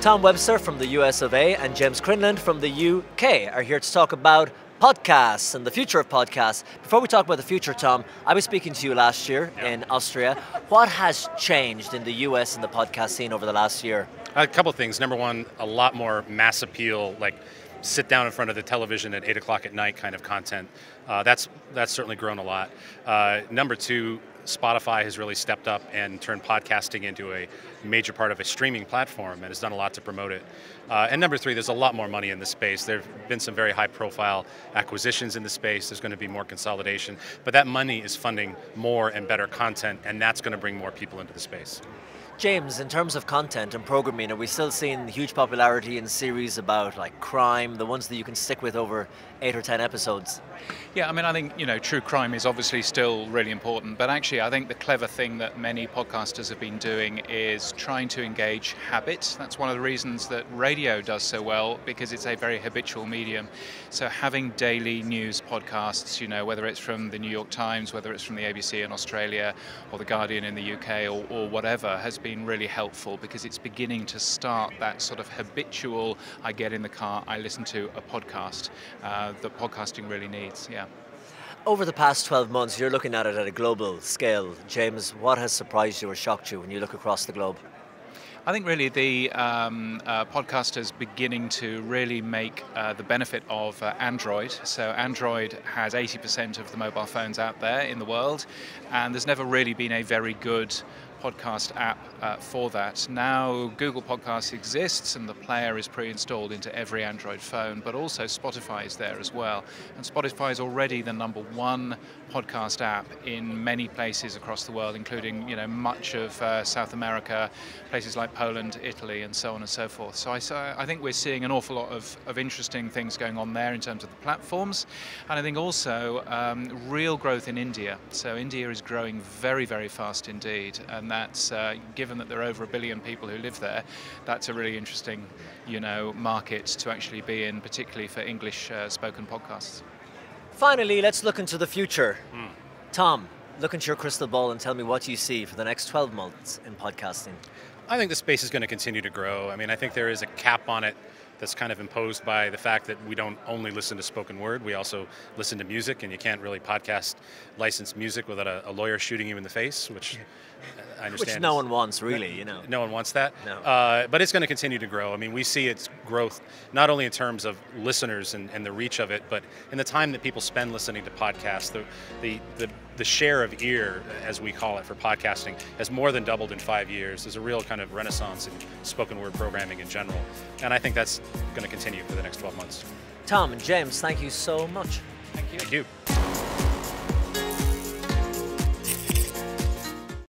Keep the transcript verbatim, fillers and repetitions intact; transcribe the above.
Tom Webster from the U S of A and James Crinland from the U K are here to talk about podcasts and the future of podcasts. Before we talk about the future, Tom, I was speaking to you last year yeah. in Austria. What has changed in the U S and the podcast scene over the last year? A couple of things. Number one, a lot more mass appeal, like sit down in front of the television at eight o'clock at night kind of content. Uh, that's that's certainly grown a lot. Uh, number two, Spotify has really stepped up and turned podcasting into a major part of a streaming platform and has done a lot to promote it. Uh, and number three, there's a lot more money in the space. There have been some very high profile acquisitions in the space. There's going to be more consolidation, but that money is funding more and better content, and that's going to bring more people into the space. James, in terms of content and programming, are we still seeing huge popularity in series about like crime, the ones that you can stick with over eight or ten episodes? Yeah, I mean, I think, you know, true crime is obviously still really important, but actually I think the clever thing that many podcasters have been doing is trying to engage habit. That's one of the reasons that radio does so well, because it's a very habitual medium. So having daily news podcasts, you know, whether it's from the New York Times, whether it's from the A B C in Australia or the Guardian in the U K or, or whatever, has been been really helpful because it's beginning to start that sort of habitual, I get in the car, I listen to a podcast uh, that podcasting really needs, yeah. Over the past twelve months, you're looking at it at a global scale. James, what has surprised you or shocked you when you look across the globe? I think really the um, uh, podcasters beginning to really make uh, the benefit of uh, Android. So Android has eighty percent of the mobile phones out there in the world, and there's never really been a very good podcast app uh, for that. Now Google Podcasts exists and the player is pre-installed into every Android phone, but also Spotify is there as well. And Spotify is already the number one podcast app in many places across the world, including, you know, much of uh, South America, places like Poland, Italy, and so on and so forth. So I, so I think we're seeing an awful lot of, of interesting things going on there in terms of the platforms. And I think also um, real growth in India. So India is growing very, very fast indeed. And that's uh, given that there are over a billion people who live there, that's a really interesting, you know, market to actually be in, particularly for English uh, spoken podcasts. Finally, let's look into the future. Mm. Tom, look into your crystal ball and tell me what you see for the next twelve months in podcasting. I think the space is going to continue to grow. I mean, I think there is a cap on it that's kind of imposed by the fact that we don't only listen to spoken word, we also listen to music, and you can't really podcast license music without a, a lawyer shooting you in the face, which I understand. Which no one wants, really, you know. No one wants that. No. Uh, but it's going to continue to grow. I mean, we see its growth, not only in terms of listeners and, and the reach of it, but in the time that people spend listening to podcasts, the, the, the The share of ear, as we call it, for podcasting has more than doubled in five years. There's a real kind of renaissance in spoken word programming in general. And I think that's going to continue for the next twelve months. Tom and James, thank you so much. Thank you. Thank you.